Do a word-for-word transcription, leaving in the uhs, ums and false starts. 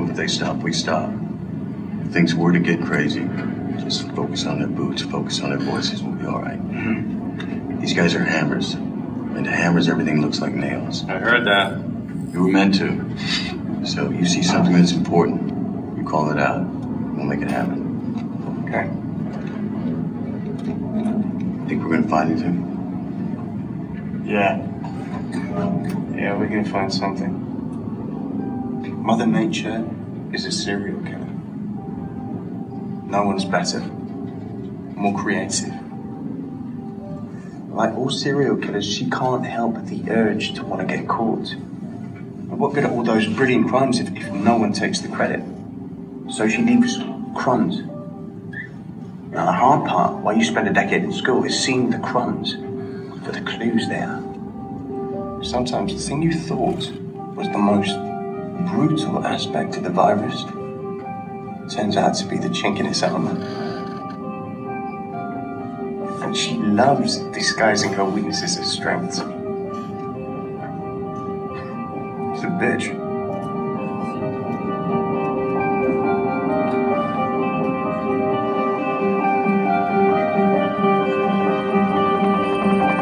move. If they stop, we stop. If things were to get crazy, just focus on their boots, focus on their voices, we'll be all right. Mm-hmm. These guys are hammers. And to hammers, everything looks like nails. I heard that. You were meant to. So you see something that's important, you call it out. We'll make it happen. Okay. Think we're gonna find anything? Yeah. Yeah, we're gonna find something. Mother Nature is a serial killer. No one's better, more creative. Like all serial killers, she can't help the urge to want to get caught. And what good are all those brilliant crimes if, if no one takes the credit? So she leaves crumbs. Now the hard part, while you spend a decade in school, is seeing the crumbs for the clues there. Sometimes the thing you thought was the most brutal aspect of the virus turns out to be the chink in its armor. And she loves disguising her weaknesses as strengths. It's a bitch.